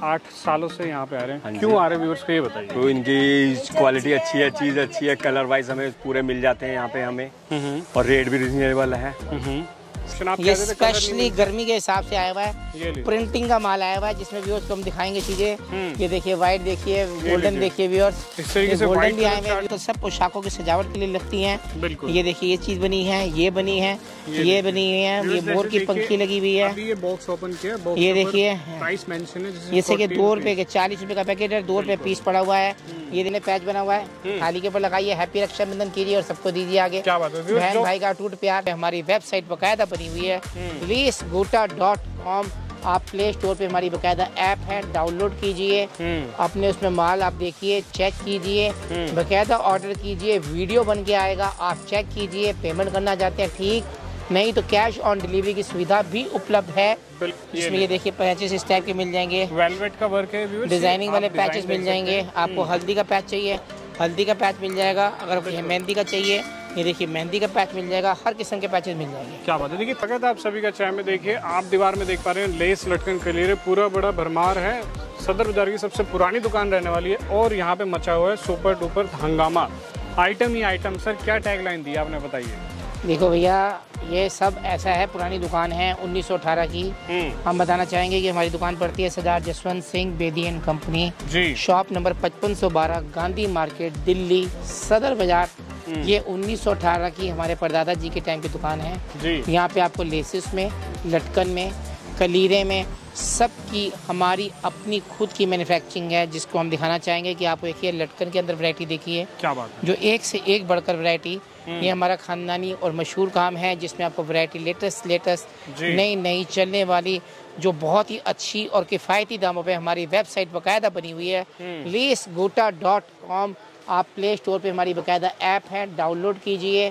8 सालों से यहाँ पे आ रहे हैं, क्यों आ रहे हैं व्यूअर्स को ये बताइए। तो इनकी क्वालिटी अच्छी है, चीज़ अच्छी है, कलर वाइज हमें पूरे मिल जाते हैं यहाँ पे हमें, और रेट भी रिजनेबल है। ये स्पेशली गर्मी के हिसाब से आया हुआ है, प्रिंटिंग का माल आया हुआ है, जिसमें व्यूअर्स को हम दिखाएंगे चीजें। ये देखिए व्हाइट, देखिए गोल्डन, देखिए व्यूअर्स इस तरीके से गोल्डन भी आए हुए हैं, तो सब पोशाकों की सजावट के लिए लगती हैं। बिल्कुल, ये देखिए ये चीज बनी है, ये बनी है, ये बनी हुई है, ये मोर की पंखी लगी हुई है। ये बॉक्स ओपन किया, ये देखिए प्राइस मेंशन है, जैसे की 2 रुपए के 40 रुपए का पैकेट है, 2 रुपए पीस पड़ा हुआ है। ये देखिए पैच बना हुआ है, थाली के ऊपर लगाइए, हैप्पी रक्षाबंधन कीजिए और सबको दीजिए आगे। क्या बात है, बहन भाई का टूट प्यार। हमारी वेबसाइट बकायदा बनी हुई है lacegotta.com। आप प्ले स्टोर पे हमारी बकायदा ऐप है, डाउनलोड कीजिए, अपने उसमें माल आप देखिए, चेक कीजिए, बकायदा ऑर्डर कीजिए, वीडियो बन के आएगा, आप चेक कीजिए। पेमेंट करना चाहते हैं ठीक, नहीं तो कैश ऑन डिलीवरी की सुविधा भी उपलब्ध है। इसमें ये देखिए पैचेस इस टाइप के मिल जाएंगे, वेलवेट का वर्क है, डिजाइनिंग वाले पैचेस मिल जाएंगे। आपको हल्दी का पैच चाहिए, हल्दी का पैच मिल जाएगा। अगर मेहंदी का चाहिए, ये देखिए मेहंदी का पैच मिल जाएगा, हर किस्म के पैचेस मिल जाएंगे। क्या बात है, देखिए तकत आप सभी का चाय में। देखिए आप दीवार में देख पा रहे हैं लेस लटकन के लिए पूरा बड़ा भरमार है। सदर बाजार की सबसे पुरानी दुकान रहने वाली है और यहाँ पे मचा हुआ है सुपर डुपर हंगामा, आइटम ही आइटम। सर क्या टैगलाइन दी आपने, बताइए। देखो भैया ये सब ऐसा है, पुरानी दुकान है 1918 की। हम बताना चाहेंगे कि हमारी दुकान पड़ती है Sardar Jaswant Singh Bedi and company, shop number 5512 Gandhi market Delhi Sadar बाजार। ये 1918 की हमारे परदादा जी के टाइम की दुकान है। यहाँ पे आपको लेसेस में, लटकन में, कलीरे में, सब की हमारी अपनी खुद की मैन्युफैक्चरिंग है, जिसको हम दिखाना चाहेंगे कि आपको एक ये लटकन के अंदर वैरायटी देखिए। क्या बात है, जो एक से एक बढ़कर वैरायटी। ये हमारा खानदानी और मशहूर काम है, जिसमें आपको वैरायटी लेटेस्ट नई नई चलने वाली, जो बहुत ही अच्छी और किफ़ायती दामों पे हमारी वेबसाइट बाकायदा बनी हुई है lacegotta.com। आप प्ले स्टोर पे हमारी बाकायदा ऐप है, डाउनलोड कीजिए,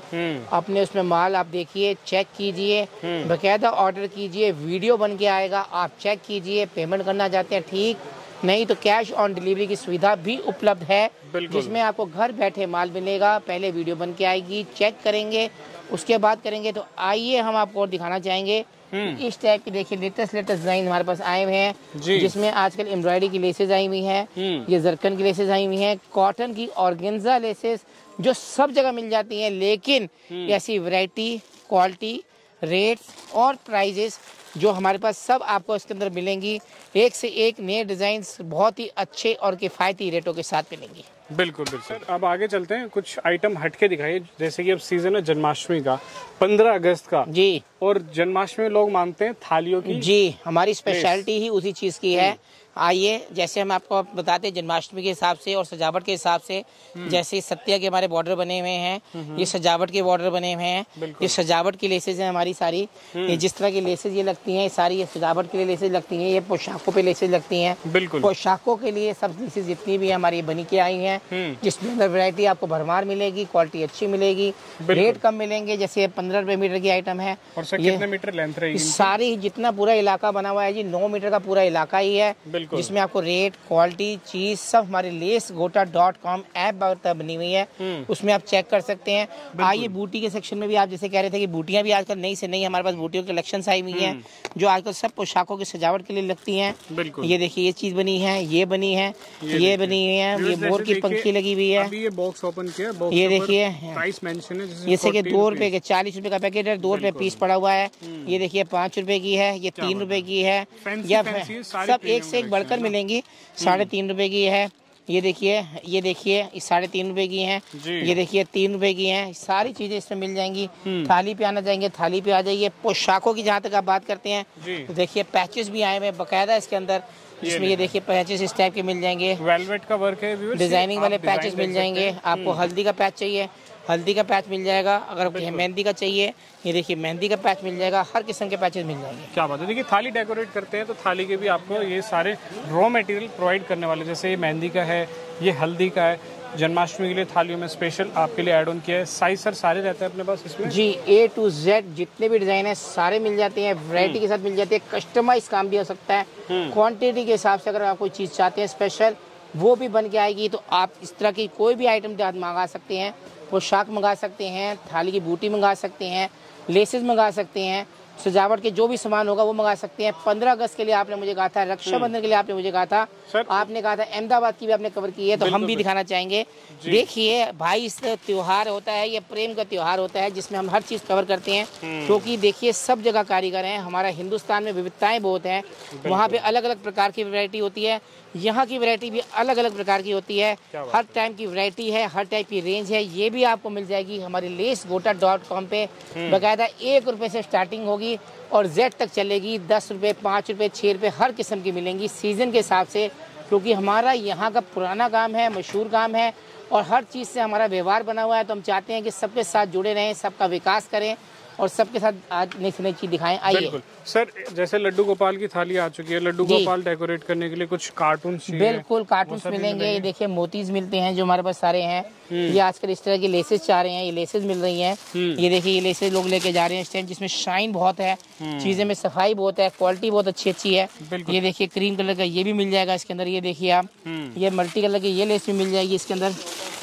अपने उसमें माल आप देखिए, चेक कीजिए, बाकायदा ऑर्डर कीजिए, वीडियो बन के आएगा, आप चेक कीजिए। पेमेंट करना चाहते हैं ठीक, नहीं तो कैश ऑन डिलीवरी की सुविधा भी उपलब्ध है, जिसमें आपको घर बैठे माल मिलेगा। पहले वीडियो बन के आएगी, चेक करेंगे, उसके बाद करेंगे। तो आइए हम आपको और दिखाना चाहेंगे इस टाइप की। देखिए लेटेस्ट डिजाइन हमारे पास आए हुए हैं, जिसमें आजकल एम्ब्रॉयडरी की लेसेज आई हुई हैं, ये जरकन की लेसेज आई हुई हैं, कॉटन की ऑर्गेन्जा लेसेस, जो सब जगह मिल जाती हैं। लेकिन ऐसी वैरायटी, क्वालिटी, रेट्स और प्राइजेस जो हमारे पास सब आपको इसके अंदर मिलेंगी, एक से एक नए डिजाइन्स बहुत ही अच्छे और किफ़ायती रेटों के साथ मिलेंगी। बिल्कुल बिल्कुल सर, अब आगे चलते हैं, कुछ आइटम हटके दिखाइए। जैसे कि अब सीजन है जन्माष्टमी का, 15 अगस्त का जी, और जन्माष्टमी लोग मानते हैं थालियों की। जी, हमारी स्पेशलिटी ही उसी चीज़ की है। आइए जैसे हम आपको बताते हैं जन्माष्टमी के हिसाब से और सजावट के हिसाब से, जैसे सत्या के हमारे बॉर्डर बने हुए हैं, ये सजावट के बॉर्डर बने हुए हैं, ये सजावट की लेसेज हैं हमारी सारी। ये जिस तरह की लेसेज ये लगती हैं, सारी ये सजावट के लिए लेसेज लगती हैं, ये पोशाकों पे लेसेज लगती हैं। बिल्कुल, पोशाकों के लिए सब लेसेज जितनी भी हमारी बनी के आई हैं, जिसमें अंदर वैरायटी आपको भरमार मिलेगी, क्वालिटी अच्छी मिलेगी, रेट कम मिलेंगे। जैसे 15 रुपये मीटर की आइटम है, सारी जितना पूरा इलाका बना हुआ है जी, 9 मीटर का पूरा इलाका ही है, जिसमें आपको रेट, क्वालिटी, चीज सब हमारे lacegotta.com ऐप बनी हुई है, उसमें आप चेक कर सकते हैं। आइए बूटी के सेक्शन में भी, आप जैसे कह रहे थे कि बूटियां भी आजकल नई से नई हमारे पास बूटियों के कलेक्शन आई हुई हैं, जो आजकल सब पोशाकों की सजावट के लिए लगती हैं। ये देखिए ये चीज बनी है, ये बनी है, ये बनी हुई है, ये मोर की पंखी लगी हुई है। ये बॉक्स ओपन किया, ये देखिए प्राइस मेंशन है, जैसे की 2 रुपए के 40 रुपए का पैकेट है, 2 रुपए पीस पड़ा हुआ है। ये देखिए 5 रुपए की है, ये 3 रुपए की है, या सब एक से बढ़कर मिलेंगी। 3.5 रुपए की है, ये देखिए, ये देखिए, ये 3.5 रुपए की हैं, ये देखिए 3 रुपए की हैं, सारी चीजें इसमें मिल जाएंगी। थाली पे आना चाहेंगे, थाली पे आ जाइए। पोशाकों की जहाँ तक आप बात करते हैं, तो देखिए पैचेस भी आए हुए बाकायदा इसके अंदर, इसमें ये देखिए पैचेस इस टाइप के मिल जाएंगे, वेलवेट का वर्क है, डिजाइनिंग वाले पैचेस मिल जाएंगे। आपको हल्दी का पैच चाहिए, हल्दी का पैच मिल जाएगा। अगर मेहंदी का चाहिए, ये देखिए मेहंदी का पैच मिल जाएगा, हर किस्म के पैचेस मिल जाएंगे। क्या बात है, देखिए थाली डेकोरेट करते हैं तो थाली के भी आपको ये सारे रॉ मटेरियल प्रोवाइड करने वाले, जैसे ये मेहंदी का है, ये हल्दी का है। जन्माष्टमी के लिए थालियों में स्पेशल आपके लिए ऐड ऑन किया है। साइज सर सारे रहते हैं अपने पास इसमें जी, A to Z जितने भी डिजाइन है सारे मिल जाते हैं, वैरायटी के साथ मिल जाते हैं। कस्टमाइज काम भी हो सकता है, क्वांटिटी के हिसाब से अगर आप कोई चीज़ चाहते हैं स्पेशल, वो भी बन के आएगी। तो आप इस तरह की कोई भी आइटम मंगा सकते हैं, पोशाक मंगा सकते हैं, थाली की बूटी मंगा सकते हैं, लेसेस मंगा सकते हैं, सजावट के जो भी सामान होगा वो मंगा सकते हैं। 15 अगस्त के लिए आपने मुझे कहा था, रक्षाबंधन के लिए आपने मुझे कहा था, आपने कहा था अहमदाबाद की भी आपने कवर की है, तो हम भी दिखाना चाहेंगे। देखिए भाई से त्योहार होता है, ये प्रेम का त्योहार होता है जिसमें हम हर चीज़ कवर करते हैं, क्योंकि देखिए सब जगह कारीगर हैं। हमारा हिंदुस्तान में विविधताएं बहुत हैं, वहाँ पे अलग अलग प्रकार की वैरायटी होती है, यहाँ की वैरायटी भी अलग अलग प्रकार की होती है, हर टाइप की वैरायटी है, हर टाइप की रेंज है। ये भी आपको मिल जाएगी हमारे lacesgota.com पे। बाकायदा 1 रुपये से स्टार्टिंग होगी और Z तक चलेगी, 10 रुपये, 5 रुपये, 6 रुपये हर किस्म की मिलेंगी सीज़न के हिसाब से, क्योंकि हमारा यहाँ का पुराना काम है, मशहूर काम है और हर चीज़ से हमारा व्यवहार बना हुआ है। तो हम चाहते हैं कि सबके साथ जुड़े रहें, सबका विकास करें और सबके साथ आज नई नई चीज दिखाएं। आइए सर, जैसे लड्डू गोपाल की थाली आ चुकी है, लड्डू गोपाल डेकोरेट करने के लिए कुछ कार्टून बिल्कुल कार्टून मिलेंगे। देखिए मोतीज मिलते हैं जो हमारे पास सारे हैं, ये आजकल इस तरह की लेसेस चाह रहे हैं, ये लेसेस मिल रही हैं। ये देखिए ये लेसेस लोग लेके जा रहे हैं इस टाइम, जिसमें शाइन बहुत है, चीजें में सफाई बहुत है, क्वालिटी बहुत अच्छी अच्छी है। ये देखिए क्रीम कलर का ये भी मिल जाएगा इसके अंदर, ये देखिए आप, ये मल्टी कलर की ये लेस भी मिल जाएगी इसके अंदर,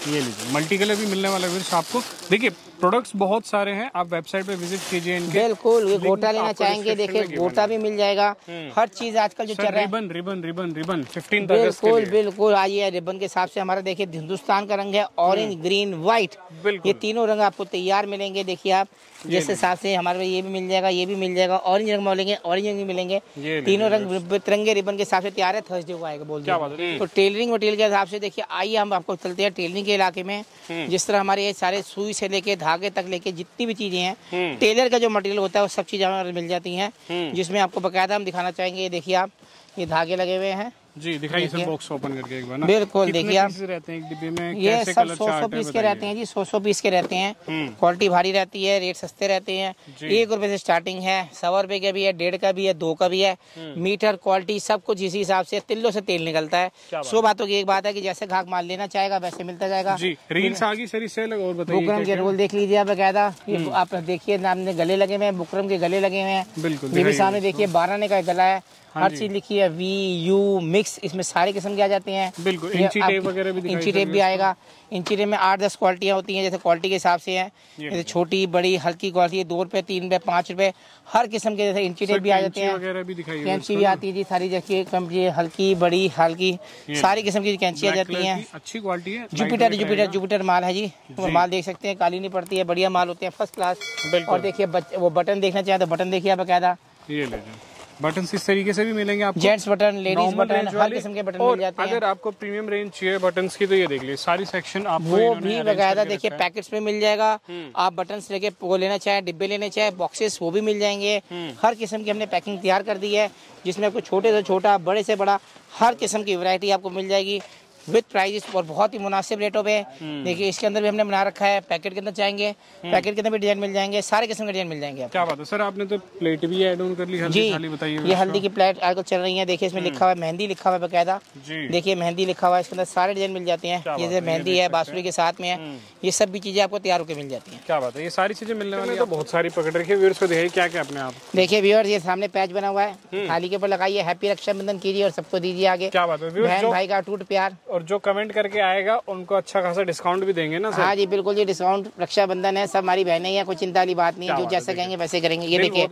ये लीजिए मल्टी कलर भी मिलने वाला है आपको। देखिए प्रोडक्ट्स बहुत सारे हैं, आप वेबसाइट पे विजिट कीजिए इनके। बिल्कुल, ये गोटा लेना चाहेंगे, देखिए गोटा भी मिल जाएगा, हर चीज आजकल जो चल रहा है। रिबन रिबन रिबन रिबन 15 अगस्त के लिए बिल्कुल आइए। रिबन के हिसाब से हमारा देखिए हिंदुस्तान का रंग है, ऑरेंज, ग्रीन, व्हाइट, ये तीनों रंग आपको तैयार मिलेंगे। देखिए आप जिस हिसाब से हमारे ये भी मिल जाएगा, ये भी मिल जाएगा, ऑरेंज रंग मिलेंगे, ऑरेंज रंग मिलेंगे, तीनों रंग तिरंगे रिबन के हिसाब से तैयार है। थर्सडे को आएगा, बोल दिया। तो टेलरिंग मटेरियल के हिसाब से देखिए आइए, हम आपको चलते हैं टेलरिंग के इलाके में, जिस तरह हमारे सारे सुई से लेके धागे तक लेके जितनी भी चीजें हैं, टेलर का जो मटेरियल होता है वो सब चीजें हमें मिल जाती हैं, जिसमें आपको बकायदा हम दिखाना चाहेंगे। ये देखिए आप, ये धागे लगे हुए हैं जी, दिखाइए सर बॉक्स ओपन करके एक बार ना। बिल्कुल देखिए आप, रहते हैं एक डिब्बे में, ये सब 100-100 पीस के रहते हैं जी, 100-100 पीस के रहते हैं। क्वालिटी भारी रहती है, रेट सस्ते रहते हैं, 1 रुपये से स्टार्टिंग है, 100 रुपये का भी है, 1.5 का भी है, 2 का भी है। मीटर क्वालिटी सब कुछ इसी हिसाब से, तिल्लो से तेल निकलता है। 100 बातों की एक बात है कि जैसे ग्राहक माल लेना चाहेगा वैसे मिलता जाएगा। बुकरम के रोल देख लीजिए आप, बाकायदा आप देखिए नाम गले लगे हुए हैं, बुकरम के गले लगे हुए हैं। बिल्कुल, ये भी सामने देखिए 12 आने का गला है, हर चीज लिखी है, VU मिक्स, इसमें सारे किस्म के आ जाते हैं। बिल्कुल, इंची टेप वगैरह भी, इंची टेप भी आएगा। इंची टेप में 8-10 क्वालिटियाँ होती हैं, जैसे क्वालिटी के हिसाब से हैं, जैसे छोटी बड़ी हल्की क्वालिटी, 2 रुपये 3 रुपये 5 रुपये हर किस्म के, जैसे इंची टेप भी आ जाते हैं, कैंची भी आती है सारी, जैसे कंपनी हल्की बड़ी हल्की सारी किस्म की कैंची आ जाती है, अच्छी क्वालिटी है। जुपिटर माल है जी, माल देख सकते हैं, काली नहीं पड़ती है, बढ़िया माल होते हैं, फर्स्ट क्लास। और देखिए वो बटन देखना चाहे तो बटन देखिए बाकायदा, बटन इस तरीके से भी मिलेंगे आपको, जेंट्स बटन, लेडीज बटन, हर किस्म के बटन मिल जाते हैं। अगर आपको प्रीमियम रेंज चाहिए बटन की तो ये देख लीजिए, सारी सेक्शन आपको वो भी बकायदा देखिए पैकेट्स में मिल जाएगा। आप बटन लेके वो लेना चाहे, डिब्बे लेने चाहे, बॉक्सेस वो भी मिल जाएंगे। हर किस्म की हमने पैकिंग तैयार कर दी है, जिसमें आपको छोटे से छोटा, बड़े से बड़ा हर किस्म की वैरायटी आपको मिल जाएगी विद प्राइजेस, और बहुत ही मुनासिब रेटों पे। देखिए इसके अंदर भी हमने बना रखा है, पैकेट कितना चाहेंगे, पैकेट कितने भी डिजाइन मिल जाएंगे, सारे किस्म के डिजाइन मिल जाएंगे। क्या बात है सर, आपने तो प्लेट भी ऐड ऑन कर ली, हल्दी थाली बताइए। ये हल्दी की प्लेट आजकल चल रही है, देखिए इसमें लिखा हुआ है मेहंदी, लिखा हुआ है बाकायदा, देखिए मेहंदी लिखा हुआ है, इसके अंदर सारे डिजाइन मिल जाते हैं, जैसे मेहंदी है, बांसुरी के साथ में है, ये सब भी चीजें आपको तैयार होकर मिल जाती है। क्या बात है, ये सारी चीजें मिलने वाली है। बहुत सारी पकड़ रखी है, देखिए क्या क्या अपने आप, देखिए व्यूअर्स ये सामने पैच बना हुआ है, थाली के ऊपर लगाइए, हैप्पी रक्षाबंधन कीजिए और सबको दीजिए आगे। क्या बात है, बहन भाई का टूट प्यार, और जो कमेंट करके आएगा उनको अच्छा खासा डिस्काउंट भी देंगे ना सर। हाँ जी बिल्कुल, ये डिस्काउंट रक्षाबंधन है, सब हमारी बहनें हैं, कोई चिंता वाली बात नहीं, जो जैसा कहेंगे वैसे करेंगे। ये देखिए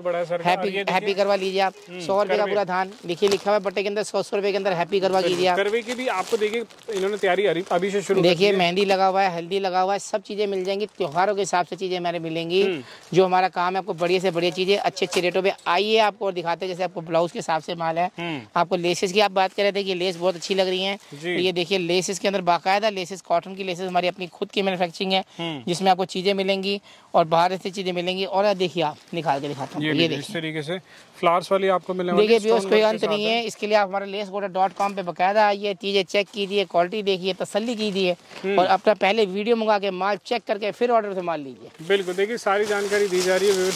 हैप्पी करवा लीजिए आप, 100 रुपये का पूरा धान देखिए लिखा हुआ बट्टे के अंदर, 100-100 रुपये के अंदर हैप्पी करवा लीजिए आप। करवे की भी आपको देखिए इन्होंने तैयारी अभी से शुरू, देखिए मेहंदी लगा हुआ है, हल्दी लगा हुआ है, सब चीजें मिल जाएंगी। त्योहारों के हिसाब से चीजें हमारे मिलेंगी, जो हमारा काम है आपको बढ़िया से बढ़िया चीजें अच्छे रेटों पर। आइए आपको और दिखाते हैं, जैसे आपको ब्लाउज के हिसाब से माल है, आपको लेसेस की आप बात कर रहे थे कि लेस बहुत अच्छी लग रही है। ये देखिए लेसेस के अंदर बाकायदा लेसेस, कॉटन की लेसेस हमारी अपनी खुद की मैन्युफैक्चरिंग है, जिसमें आपको चीजें मिलेंगी और बाहर से चीजें मिलेंगी। और देखिए आप निकाल के दिखाता हूँ, ये देखिए इस तरीके से फ्लावर्स वाली आपको मिलेंगी। देखिए व्यूअर्स कोई अंत नहीं है, इसके लिए आप हमारे lacesgota.com पे बाकायदा आइए, चीजें चेक कीजिए, क्वालिटी देखिए, तसल्ली कीजिए और अपना पहले वीडियो मंगा के माल चेक करके फिर ऑर्डर से माल लीजिए। बिल्कुल, देखिए सारी जानकारी दी जा रही है,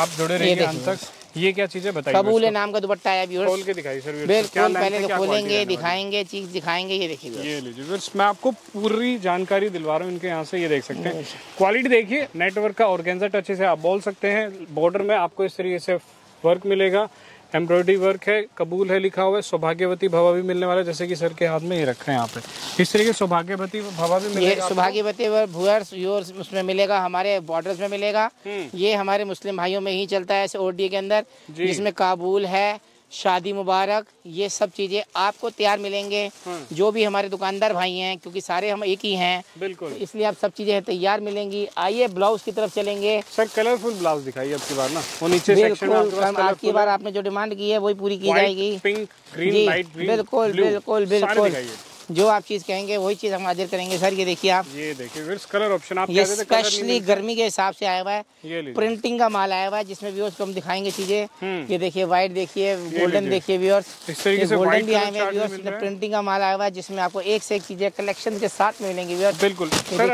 आप जुड़े रहिए अंत तक। ये क्या चीजें बताइए, कबूले नाम का दुपट्टा है, खोल के दिखाइए सर। बिल्कुल, पहले तो खोलेंगे, दिखाएंगे, चीज दिखाएंगे। ये देखिए, ये लीजिए, मैं आपको पूरी जानकारी दिलवा रहा हूँ इनके यहाँ से। ये देख सकते हैं, क्वालिटी देखिए, नेटवर्क का ऑर्गेन्जा टच से आप बोल सकते हैं। बॉर्डर में आपको इस तरीके से वर्क मिलेगा, एम्ब्रॉयडरी वर्क है, कबूल है लिखा हुआ है, सौभाग्यवती भवा भी मिलने वाला है, जैसे कि सर के हाथ में ये रखे हैं यहाँ पे। इस तरीके सौभाग्यवती भवा भी मिलेगा, सौभाग्यवती भूअर्स योर्स उसमें मिलेगा, हमारे बॉर्डर्स में मिलेगा। ये हमारे मुस्लिम भाइयों में ही चलता है ऐसे ओडीए के अंदर, जिसमें काबुल है, शादी मुबारक, ये सब चीज़ें आपको तैयार मिलेंगे जो भी हमारे दुकानदार भाई हैं, क्योंकि सारे हम एक ही हैं, बिल्कुल, तो इसलिए आप सब चीज़ें तैयार मिलेंगी। आइए ब्लाउज की तरफ चलेंगे। सर कलरफुल ब्लाउज दिखाइए अब की बार ना, वो नीचे सेक्शन में आपकी बार आपने जो डिमांड की है वही पूरी की जाएगी। पिंक, ग्रीन, लाइट ग्रीन, बिल्कुल बिल्कुल बिल्कुल, जो आप चीज़ कहेंगे वही चीज़ हम हाजिर करेंगे। सर ये देखिए आप, ये देखिए कलर ऑप्शन आप, ये स्पेशली गर्मी के हिसाब से आया हुआ है, प्रिंटिंग का माल आया हुआ है, जिसमें व्यूअर्स को हम दिखाएंगे चीज़ें। ये देखिए वाइट, देखिए गोल्डन, देखिए व्यूअर्स, गोल्डन भी आए हुए व्यूअर्स, प्रिंटिंग का माल आया हुआ है, जिसमें आपको एक से एक चीज़ें कलेक्शन के साथ मिलेंगी व्यूअर्स, बिल्कुल। वाइट भी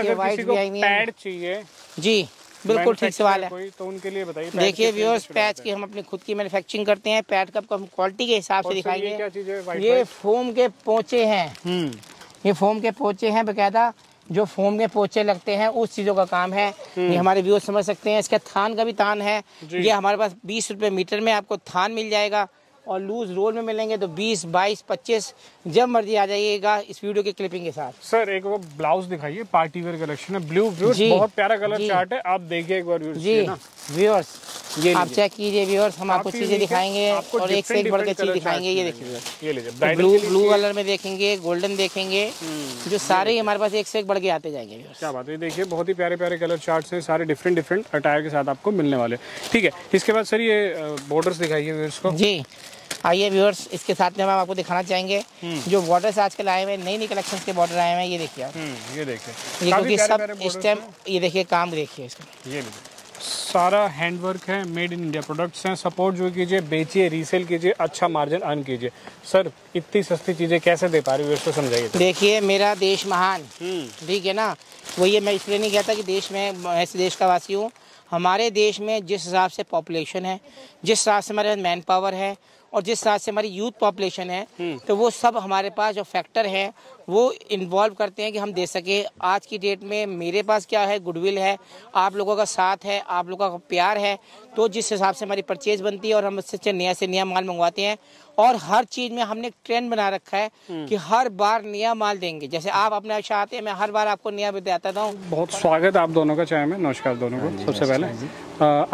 आई हुई है जी, बिल्कुल ठीक सवाल है, तो उनके लिए बताइए। देखिए व्यूअर्स पैच की हम अपनी खुद की मैन्युफैक्चरिंग करते हैं, पैड कप को हम क्वालिटी के हिसाब से दिखाएंगे। ये फोम के पोंचे हैं, ये फोम के पोंचे हैं बकायदा, जो फोम के पोंचे लगते हैं उस चीज़ों का काम है, ये हमारे व्यूअर्स समझ सकते हैं। इसका थान का भी थान है, ये हमारे पास 20 रुपये मीटर में आपको थान मिल जाएगा, और लूज रोल में मिलेंगे तो 20, 22, 25, जब मर्जी आ जाइएगा इस वीडियो के क्लिपिंग के साथ। सर एक वो ब्लाउज दिखाइए, पार्टी वेयर कलेक्शन है, ब्लू व्यूअर्स, बहुत प्यारा कलर चार्ट है, आप देखिए एक बार व्यूअर्स जी ना व्यूअर्स, ये आप चेक कीजिए व्यूअर्स, हम आपको चीजें दिखाएंगे और एक से एक बढ़ के चीज दिखाएंगे। ये देखिए ब्लू कलर में देखेंगे, गोल्डन देखेंगे, जो सारे हमारे पास एक से एक बढ़ के आते जाएंगे। क्या बात है, देखिए बहुत ही प्यारे प्यारे कलर चार्ट है, सारे डिफरेंट डिफरेंट अटायर के साथ आपको मिलने वाले, ठीक है। इसके बाद सर ये बॉर्डर्स दिखाइए व्यूअर्स को जी। आइए व्यूअर्स इसके साथ में हम आपको दिखाना चाहेंगे जो बॉर्डर्स आजकल आए हुए, नई नई कलेक्शंस के बॉर्डर आए हुए हैं। ये देखिए आप, ये देखिए, क्योंकि सब इस टाइम ये देखिए काम देखिए इसका, ये सारा हैंडवर्क है, मेड इन इंडिया प्रोडक्ट्स हैं। सपोर्ट जो कीजिए, बेचिए, रीसेल कीजिए, अच्छा मार्जिन अर्न कीजिए। सर इतनी सस्ती चीज़ें कैसे दे पा रही है उसको समझाइए। देखिए मेरा देश महान, ठीक है ना, वही है, मैं इसलिए नहीं कहता कि देश में ऐसे देश का वासी हूँ। हमारे देश में जिस हिसाब से पॉपुलेशन है, जिस हिसाब से हमारे मैन पावर है, और जिस हिसाब से हमारी यूथ पॉपुलेशन है, तो वो सब हमारे पास जो फैक्टर हैं वो इन्वॉल्व करते हैं कि हम दे सके। आज की डेट में मेरे पास क्या है, गुडविल है, आप लोगों का साथ है, आप लोगों का प्यार है, तो जिस हिसाब से हमारी परचेज बनती है और हम उससे नया माल मंगवाते हैं। और हर चीज़ में हमने एक ट्रेंड बना रखा है कि हर बार नया माल देंगे, जैसे आप अपने अच्छा आते हैं, मैं हर बार आपको नया बताता था। बहुत स्वागत आप दोनों का, चाय में नमस्कार दोनों को। सबसे पहले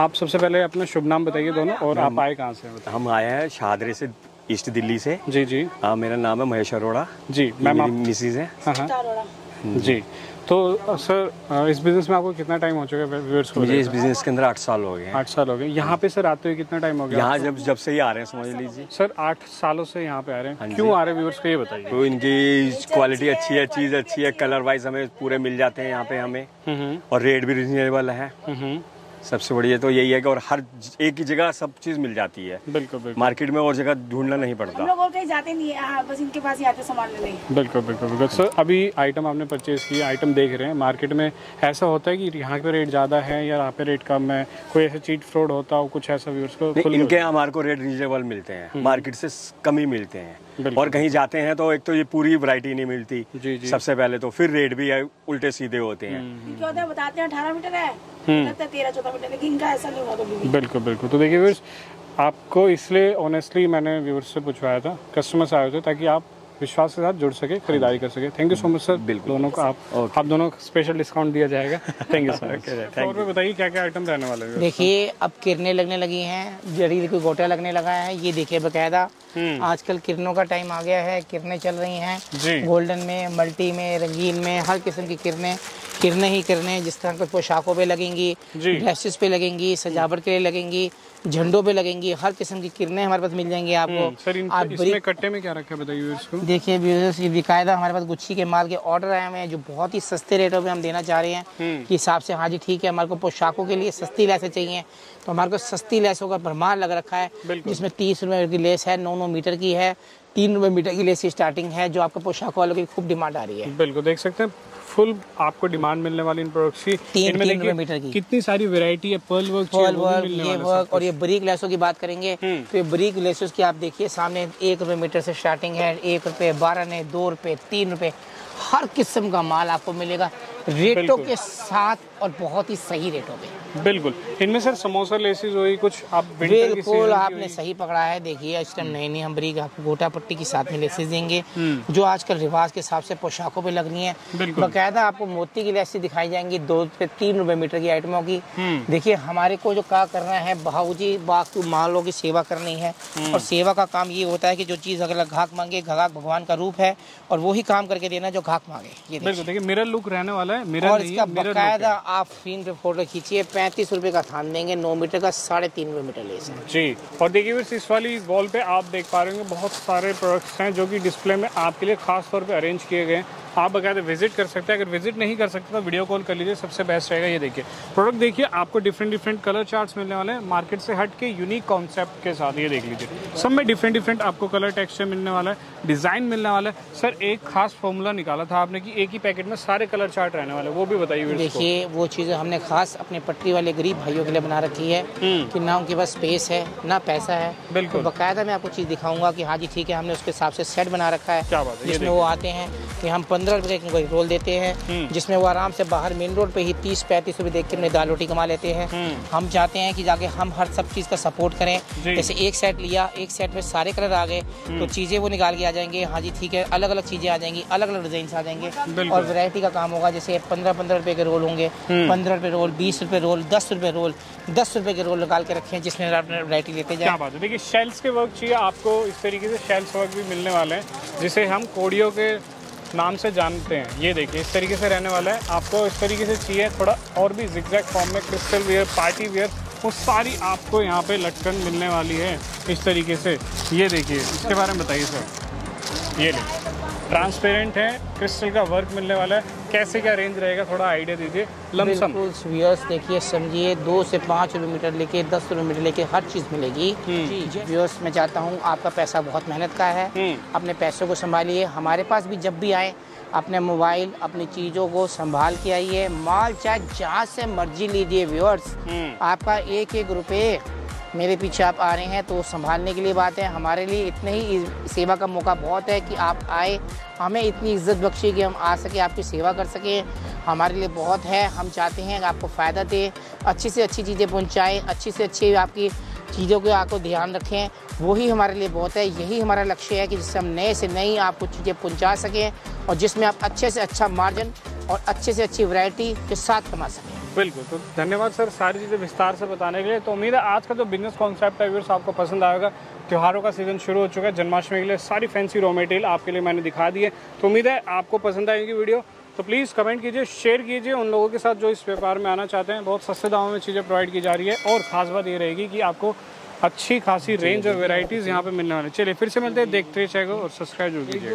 आप सबसे पहले अपना शुभ नाम बताइए दोनों, और आप आए कहाँ से बताइए। हम आए हैं शाहदरे से, ईस्ट दिल्ली से। जी जी, मेरा नाम है महेश अरोड़ा जी, मैम आप मिसेज हैं। जी, तो सर इस बिजनेस में आपको कितना टाइम हो चुका है व्यूअर्स को? मुझे इस बिजनेस के अंदर 8 साल हो गए। 8 साल हो गए। यहाँ पे सर आते हुए कितना टाइम हो गया? यहाँ जब से ही आ रहे हैं, समझ लीजिए सर 8 सालों से यहाँ पे आ रहे हैं। क्यों आ रहे हैं व्यूअर्स को ये बताइए। तो इनकी क्वालिटी अच्छी है, चीज़ अच्छी है, कलर वाइज हमें पूरे मिल जाते हैं यहाँ पे हमें, और रेट भी रिजनेबल है। सबसे बढ़िया तो यही है कि और हर एक ही जगह सब चीज मिल जाती है, बिल्कुल बिल्कुल, मार्केट में और जगह ढूंढना नहीं पड़ता। लोग और कहीं जाते नहीं है, बस इनके पास ही आते सामान लेने। बिल्कुल बिल्कुल बिल्कुल। सर अभी आइटम आपने परचेज किया, आइटम देख रहे हैं, मार्केट में ऐसा होता है कि यहाँ पे रेट ज्यादा है या यहाँ पे रेट कम है, कोई ऐसा चीट फ्रॉड होता हो कुछ ऐसा व्यूअर्स को? इनके हमारे को रेट रिजनेबल मिलते हैं, मार्केट से कम ही मिलते हैं, और कहीं जाते हैं तो एक तो ये पूरी वैरायटी नहीं मिलती सबसे पहले, तो फिर रेट भी उल्टे सीधे होते हैं, बताते हैं 18 मीटर है, 13-14 मीटर, लेकिन इनका ऐसा नहीं होगा। बिल्कुल बिल्कुल। तो देखिए व्यूअर्स, आपको इसलिए ऑनेस्टली मैंने व्यूअर्स से पूछवाया था, कस्टमर्स आए थे, ताकि आप विश्वास के साथ जुड़ सके, खरीदारी कर सके। Thank you so much sir, बिल्कुल दोनों को आप दोनों को स्पेशल डिस्काउंट दिया जाएगा। Thank you sir. और भी बताइए क्या क्या आइटम रहने वाले हैं। देखिए अब किरणें लगने लगी हैं, जड़ी कोई गोटा लगने लगा है, ये देखिए बकायदा आजकल किरणों का टाइम आ गया है, किरणें चल रही हैं, गोल्डन में, मल्टी में, रंगीन में, हर किस्म की किरणें किरणें ही किरणें, जिस तरह कुछ पोशाकों पे लगेंगी, ड्रेसेस पे लगेंगी, सजावट के लिए लगेंगी, झंडों पे लगेंगी, हर किस्म की किरणें हमारे पास मिल जाएंगी आपको। सर इसमें कट्टे में क्या रखा है बताइए इसको। देखिए व्यूअर्स ये बेकायदा हमारे पास गुच्छी के माल के ऑर्डर आए हुए हैं, जो बहुत ही सस्ते रेटों में हम देना चाह रहे हैं कि हिसाब से। हाँ जी ठीक है, हमारे को पोशाकों के लिए सस्ती लैसें चाहिए, तो हमारे को सस्ती लैसों का भरमार लग रखा है, जिसमें 30 रुपये की लेस है, 9 मीटर की है, 3 रुपये मीटर की लेस स्टार्टिंग है, जो आपको पोशाक वालों की खूब डिमांड आ रही है। बिल्कुल देख सकते हैं, फुल आपको डिमांड मिलने वाली इन प्रोडक्ट्स की। 3 मीटर की कितनी सारी वैरायटी है, पर्ल वर्क, ये वर्क, और ये बरीक लेसों की बात करेंगे तो ये बरीक लेसों की आप देखिए सामने 1 रुपये मीटर से स्टार्टिंग है, 1 रुपये, 12 ने, 2 रुपये, 3 रुपये, हर किस्म का माल आपको मिलेगा रेटों के साथ और बहुत ही सही रेटों पे। बिल्कुल। इनमें सर समोसा लेसेस हुई कुछ आप बिल्कुल आपने सही पकड़ा है। देखिए इस टाइम नई नई हम ब्रीक आपको गोटा पट्टी के साथ में लेसेस देंगे जो आजकल रिवाज के हिसाब से पोशाकों पे लग रही है। बाकायदा आपको मोती की लेसेस दिखाई जाएंगी 2 से 3 रुपए मीटर की आइटमों की। देखिए हमारे को जो क्या करना है बाबूजी बाकू मालों की सेवा करनी है और सेवा का काम ये होता है कि जो चीज़ अगर घाक मांगे घाक भगवान का रूप है और वही काम करके देना जो घाक मांगे। ये देखिए मिरर लुक रहने वाला है और इसका बाकायदा आप स्क्रीन पे फोटो खींचिए। 35 रुपए का थान देंगे 9 मीटर का 3.5 मीटर लेस है जी। और देखिए इस वाली वॉल पे आप देख पा रहे होंगे बहुत सारे प्रोडक्ट्स हैं जो कि डिस्प्ले में आपके लिए खास तौर पे अरेंज किए गए हैं। आप बकायदा विजिट कर सकते हैं, अगर विजिट नहीं कर सकते तो वीडियो कॉल कर लीजिए, सबसे बेस्ट रहेगा। ये देखिए प्रोडक्ट देखिए आपको डिफरेंट डिफरेंट कलर चार्ट्स मिलने वाले हैं मार्केट से हट के यूनिक कॉन्सेप्ट के साथ। ये देख लीजिए सब में डिफरेंट डिफरेंट आपको कलर टेक्सचर मिलने वाला है, डिज़ाइन मिलने वाला है। सर एक खास फॉर्मूला निकाला था आपने कि एक ही पैकेट में सारे कलर चार्ट रहने वाले, वो भी बताइए। देखिए वो चीज़ें हमने खास अपने पटरी वाले गरीब भाइयों के लिए बना रखी है कि ना उनके पास स्पेस है ना पैसा है। बिल्कुल बाकायदा मैं आपको चीज़ दिखाऊंगा कि हाँ जी ठीक है हमने उसके हिसाब से सेट बना रखा है जिसमें वो आते हैं कि हम 15 रुपये का रोल देते हैं जिसमें वो आराम से बाहर मेन रोड पे ही 30-35 रुपये देख के अपनी दाल रोटी कमा लेते हैं। हम चाहते हैं कि जाके हम हर सब चीज़ का सपोर्ट करें। जैसे एक सेट लिया, एक सेट में सारे कलर आ गए तो चीज़ें वो निकाल के आ जाएंगे। हाँ जी ठीक है अलग अलग चीज़ें आ जाएंगी, अलग अलग डिजाइन आ जाएंगे और वैरायटी का काम होगा। जैसे 15-15 रुपये के रोल होंगे, 15 रुपये रोल, 20 रुपये रोल, 10 रुपये रोल, 10 रुपये के रोल निकाल के रखें जिसमें आप वैरायटी लेते जाए। देखिए शेल्स के वर्क चाहिए आपको, इस तरीके से शेल्स वर्क भी मिलने वाले हैं जिसे हम कोड़ियों के नाम से जानते हैं। ये देखिए इस तरीके से रहने वाला है, आपको इस तरीके से चाहिए थोड़ा और भी जिगजैग फॉर्म में क्रिस्टल वेयर पार्टी वेयर वो सारी आपको यहाँ पे लटकन मिलने वाली है इस तरीके से। ये देखिए इसके बारे में बताइए सर। ये देखिए ट्रांसपेरेंट है, क्रिस्टल का वर्क मिलने वाला है, कैसे क्या रेंज रहेगा थोड़ा आइडिया दीजिए लमसम। व्यूअर्स देखिए समझिए 2 से 5 रुपये मीटर लेके 10 रुपये मीटर लेके हर चीज़ मिलेगी। व्यूअर्स मैं चाहता हूँ आपका पैसा बहुत मेहनत का है, अपने पैसों को संभालिए। हमारे पास भी जब भी आए अपने मोबाइल अपनी चीज़ों को संभाल के आइए। माल चाहे जहाँ से मर्जी लीजिए व्यूअर्स, आपका 1-1 रुपये मेरे पीछे आप आ रहे हैं तो संभालने के लिए बात है। हमारे लिए इतने ही सेवा का मौका बहुत है कि आप आए, हमें इतनी इज्जत बख्शी कि हम आ सके आपकी सेवा कर सकें, हमारे लिए बहुत है। हम चाहते हैं कि आपको फ़ायदा दें, अच्छी से अच्छी चीज़ें पहुंचाएं, अच्छी से अच्छी आपकी चीज़ों को आपको ध्यान रखें, वही हमारे लिए बहुत है। यही हमारा लक्ष्य है कि जिससे हम नए से नई आपको चीज़ें पहुँचा सकें और जिसमें आप अच्छे से अच्छा मार्जिन और अच्छे से अच्छी वैरायटी के साथ कमा सकें। बिल्कुल, तो धन्यवाद सर सारी चीज़ें विस्तार से बताने के लिए। तो उम्मीद है आज का जो बिजनेस कॉन्सेप्ट है व्यूअर्स आपको पसंद आएगा। त्योहारों का सीज़न शुरू हो चुका है, जन्माष्टमी के लिए सारी फैंसी रॉ मटेरियल आपके लिए मैंने दिखा दी है। तो उम्मीद है आपको पसंद आएगी वीडियो, तो प्लीज़ कमेंट कीजिए, शेयर कीजिए उन लोगों के साथ जो इस व्यापार में आना चाहते हैं। बहुत सस्ते दामों में चीज़ें प्रोवाइड की जा रही है और ख़ास बात ये रहेगी कि आपको अच्छी खासी रेंज और वेराइटीज़ यहाँ पर मिलने वाली है। चलिए फिर से मिलते हैं, देखते रहिए और सब्सक्राइब जरूर कीजिए।